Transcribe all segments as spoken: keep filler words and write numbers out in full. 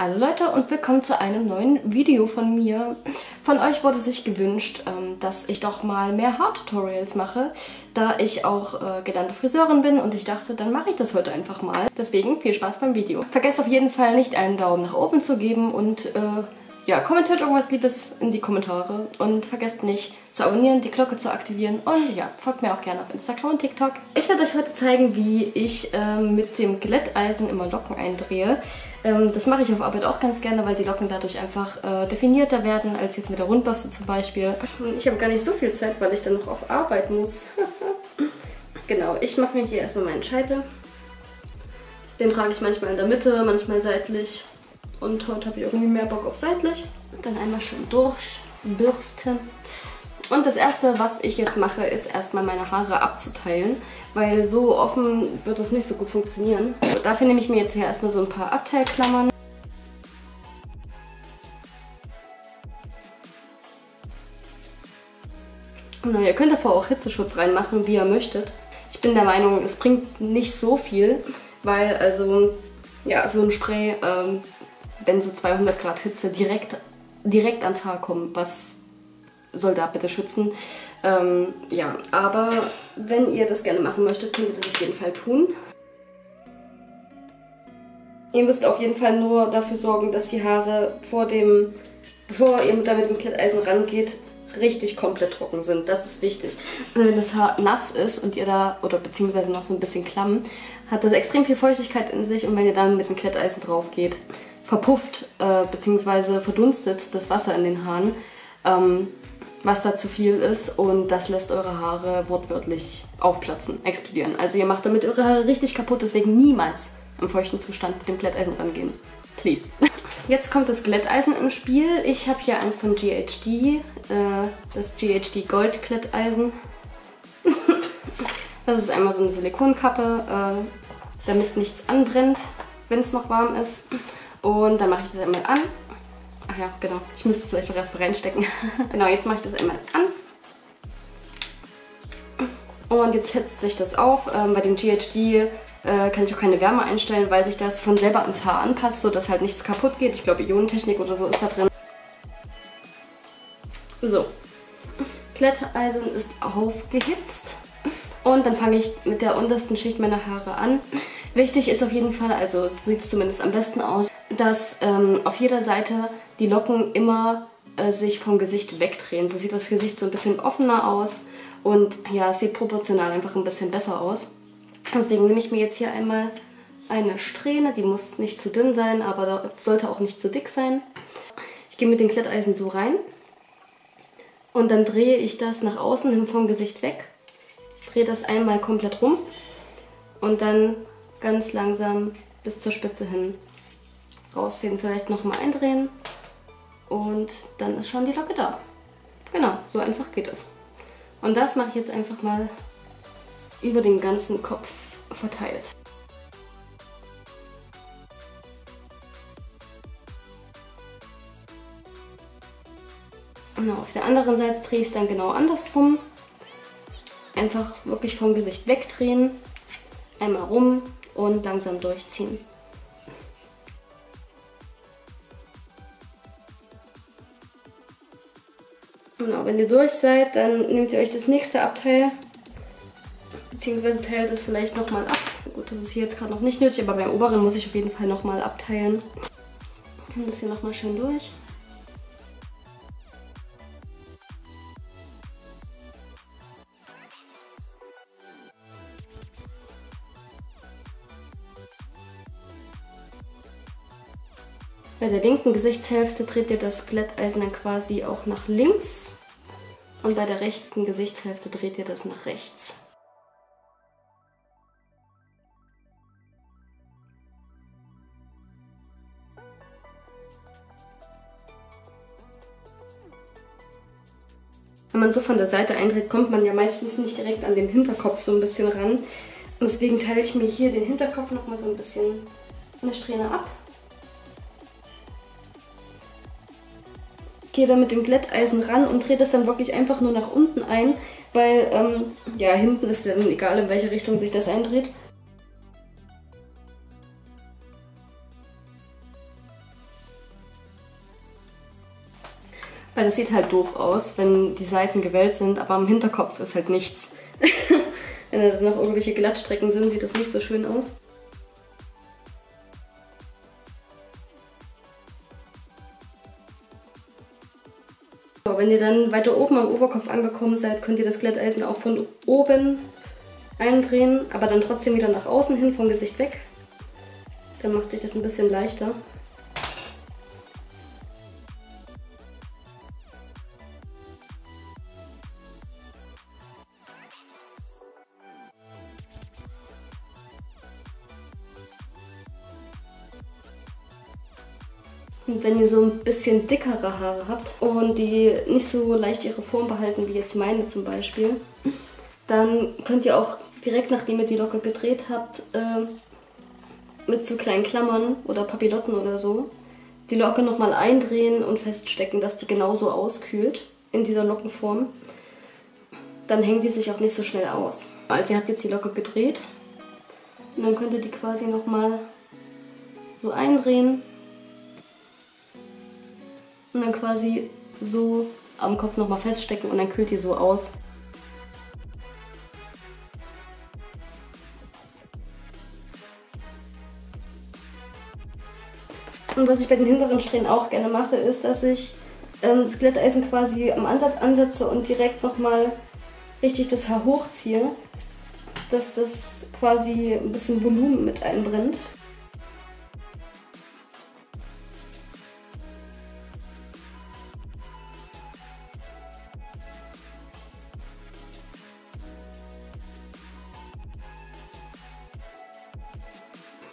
Hallo Leute und willkommen zu einem neuen Video von mir. Von euch wurde sich gewünscht, dass ich doch mal mehr Haartutorials mache, da ich auch gelernte Friseurin bin und ich dachte, dann mache ich das heute einfach mal. Deswegen viel Spaß beim Video. Vergesst auf jeden Fall nicht, einen Daumen nach oben zu geben und äh, ja, kommentiert irgendwas Liebes in die Kommentare. Und vergesst nicht zu abonnieren, die Glocke zu aktivieren und ja, folgt mir auch gerne auf Instagram und TikTok. Ich werde euch heute zeigen, wie ich äh, mit dem Glätteisen immer Locken eindrehe. Das mache ich auf Arbeit auch ganz gerne, weil die Locken dadurch einfach äh, definierter werden, als jetzt mit der Rundbürste zum Beispiel. Ich habe gar nicht so viel Zeit, weil ich dann noch auf Arbeit muss. Genau, ich mache mir hier erstmal meinen Scheitel. Den trage ich manchmal in der Mitte, manchmal seitlich. Und heute habe ich irgendwie mehr Bock auf seitlich. Dann einmal schön durchbürsten. Und das erste, was ich jetzt mache, ist erstmal meine Haare abzuteilen, weil so offen wird das nicht so gut funktionieren. So, dafür nehme ich mir jetzt hier erstmal so ein paar Abteilklammern. Na, ihr könnt davor auch Hitzeschutz reinmachen, wie ihr möchtet. Ich bin der Meinung, es bringt nicht so viel, weil also ja, so ein Spray, ähm, wenn so zweihundert Grad Hitze direkt, direkt ans Haar kommen, was soll da bitte schützen. Ähm, ja, aber wenn ihr das gerne machen möchtet, könnt ihr das auf jeden Fall tun. Ihr müsst auf jeden Fall nur dafür sorgen, dass die Haare, vor dem, bevor ihr da mit dem Glätteisen rangeht, richtig komplett trocken sind. Das ist wichtig. Wenn das Haar nass ist und ihr da, oder beziehungsweise noch so ein bisschen Klamm, hat das extrem viel Feuchtigkeit in sich und wenn ihr dann mit dem Glätteisen drauf geht, verpufft äh, beziehungsweise verdunstet das Wasser in den Haaren. Ähm, was da zu viel ist und das lässt eure Haare wortwörtlich aufplatzen, explodieren. Also ihr macht damit eure Haare richtig kaputt, deswegen niemals im feuchten Zustand mit dem Glätteisen rangehen. Please. Jetzt kommt das Glätteisen im Spiel. Ich habe hier eins von G H D, äh, das G H D Gold Glätteisen. Das ist einmal so eine Silikonkappe, äh, damit nichts anbrennt, wenn es noch warm ist. Und dann mache ich das einmal an. Ach ja, genau. Ich müsste es vielleicht noch erstmal reinstecken. Genau, jetzt mache ich das einmal an. Und jetzt hetzt sich das auf. Ähm, bei dem G H D äh, kann ich auch keine Wärme einstellen, weil sich das von selber ans Haar anpasst, sodass halt nichts kaputt geht. Ich glaube, Ionentechnik oder so ist da drin. So. Glätteisen ist aufgehitzt. Und dann fange ich mit der untersten Schicht meiner Haare an. Wichtig ist auf jeden Fall, also so sieht es zumindest am besten aus, dass ähm, auf jeder Seite die Locken immer äh, sich vom Gesicht wegdrehen. So sieht das Gesicht so ein bisschen offener aus und ja, es sieht proportional einfach ein bisschen besser aus. Deswegen nehme ich mir jetzt hier einmal eine Strähne, die muss nicht zu dünn sein, aber da sollte auch nicht zu dick sein. Ich gehe mit dem Glätteisen so rein und dann drehe ich das nach außen hin vom Gesicht weg, drehe das einmal komplett rum und dann ganz langsam bis zur Spitze hin rausfäden, vielleicht nochmal eindrehen und dann ist schon die Locke da. Genau, so einfach geht es. Und das mache ich jetzt einfach mal über den ganzen Kopf verteilt. Und auf der anderen Seite drehe ich es dann genau andersrum. Einfach wirklich vom Gesicht wegdrehen, einmal rum und langsam durchziehen. Genau, wenn ihr durch seid, dann nehmt ihr euch das nächste Abteil, beziehungsweise teilt es vielleicht nochmal ab. Gut, das ist hier jetzt gerade noch nicht nötig, aber beim oberen muss ich auf jeden Fall nochmal abteilen. Ich kann das hier nochmal schön durch. Bei der linken Gesichtshälfte dreht ihr das Glätteisen dann quasi auch nach links und bei der rechten Gesichtshälfte dreht ihr das nach rechts. Wenn man so von der Seite eindreht, kommt man ja meistens nicht direkt an den Hinterkopf so ein bisschen ran. Deswegen teile ich mir hier den Hinterkopf nochmal so ein bisschen eine Strähne ab. Gehe dann mit dem Glätteisen ran und drehe das dann wirklich einfach nur nach unten ein, weil ähm, ja, hinten ist dann egal, in welche Richtung sich das eindreht. Weil das sieht halt doof aus, wenn die Seiten gewellt sind, aber am Hinterkopf ist halt nichts. Wenn da noch irgendwelche Glattstrecken sind, sieht das nicht so schön aus. Wenn ihr dann weiter oben am Oberkopf angekommen seid, könnt ihr das Glätteisen auch von oben eindrehen, aber dann trotzdem wieder nach außen hin, vom Gesicht weg. Dann macht sich das ein bisschen leichter. Und wenn ihr so ein bisschen dickere Haare habt und die nicht so leicht ihre Form behalten, wie jetzt meine zum Beispiel, dann könnt ihr auch direkt, nachdem ihr die Locke gedreht habt, äh, mit so kleinen Klammern oder Papillotten oder so, die Locke nochmal eindrehen und feststecken, dass die genauso auskühlt in dieser Lockenform. Dann hängt die sich auch nicht so schnell aus. Also ihr habt jetzt die Locke gedreht und dann könnt ihr die quasi nochmal so eindrehen. Und dann quasi so am Kopf nochmal feststecken und dann kühlt die so aus. Und was ich bei den hinteren Strähnen auch gerne mache, ist, dass ich ähm, das Glätteisen quasi am Ansatz ansetze und direkt nochmal richtig das Haar hochziehe, dass das quasi ein bisschen Volumen mit einbrennt.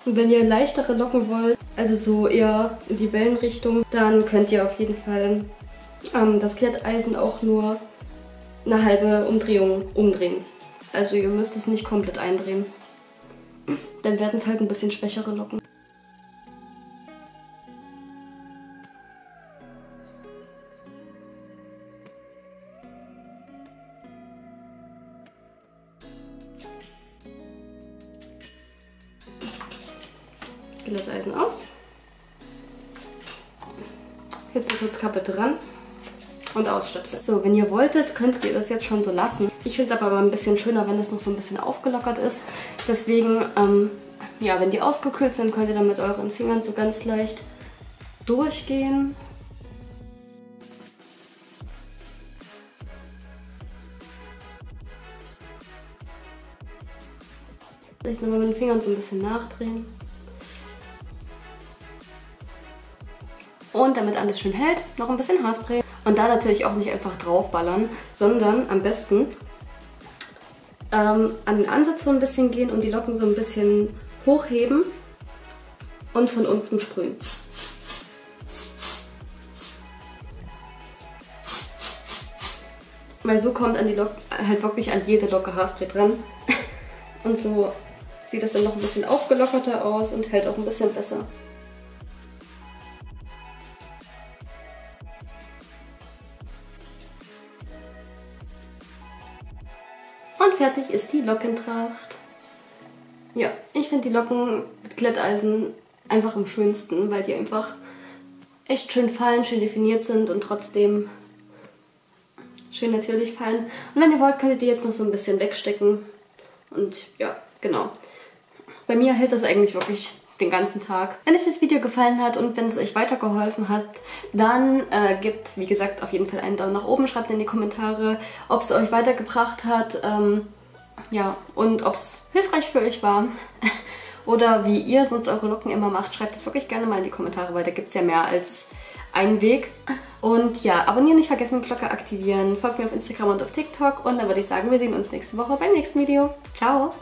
Und wenn ihr leichtere Locken wollt, also so eher in die Wellenrichtung, dann könnt ihr auf jeden Fall ähm, das Glätteisen auch nur eine halbe Umdrehung umdrehen. Also ihr müsst es nicht komplett eindrehen. Dann werden es halt ein bisschen schwächere Locken. Glätteisen aus. Jetzt die Putzkappe dran und ausstöpseln. So, wenn ihr wolltet, könntet ihr das jetzt schon so lassen. Ich finde es aber ein bisschen schöner, wenn das noch so ein bisschen aufgelockert ist. Deswegen, ähm, ja, wenn die ausgekühlt sind, könnt ihr dann mit euren Fingern so ganz leicht durchgehen. Vielleicht nochmal mit den Fingern so ein bisschen nachdrehen. Und damit alles schön hält, noch ein bisschen Haarspray. Und da natürlich auch nicht einfach draufballern, sondern am besten ähm, an den Ansatz so ein bisschen gehen und die Locken so ein bisschen hochheben und von unten sprühen. Weil so kommt an die Locke, halt wirklich an jede Locke Haarspray dran. Und so sieht das dann noch ein bisschen aufgelockerter aus und hält auch ein bisschen besser. Fertig ist die Lockentracht. Ja, ich finde die Locken mit Glätteisen einfach am schönsten, weil die einfach echt schön fallen, schön definiert sind und trotzdem schön natürlich fallen. Und wenn ihr wollt, könnt ihr die jetzt noch so ein bisschen wegstecken. Und ja, genau. Bei mir hält das eigentlich wirklich den ganzen Tag. Wenn euch das Video gefallen hat und wenn es euch weitergeholfen hat, dann äh, gebt, wie gesagt, auf jeden Fall einen Daumen nach oben. Schreibt in die Kommentare, ob es euch weitergebracht hat, ähm, ja, und ob es hilfreich für euch war. Oder wie ihr sonst eure Locken immer macht, schreibt das wirklich gerne mal in die Kommentare, weil da gibt es ja mehr als einen Weg. Und ja, abonnieren nicht vergessen, Glocke aktivieren, folgt mir auf Instagram und auf TikTok. Und dann würde ich sagen, wir sehen uns nächste Woche beim nächsten Video. Ciao!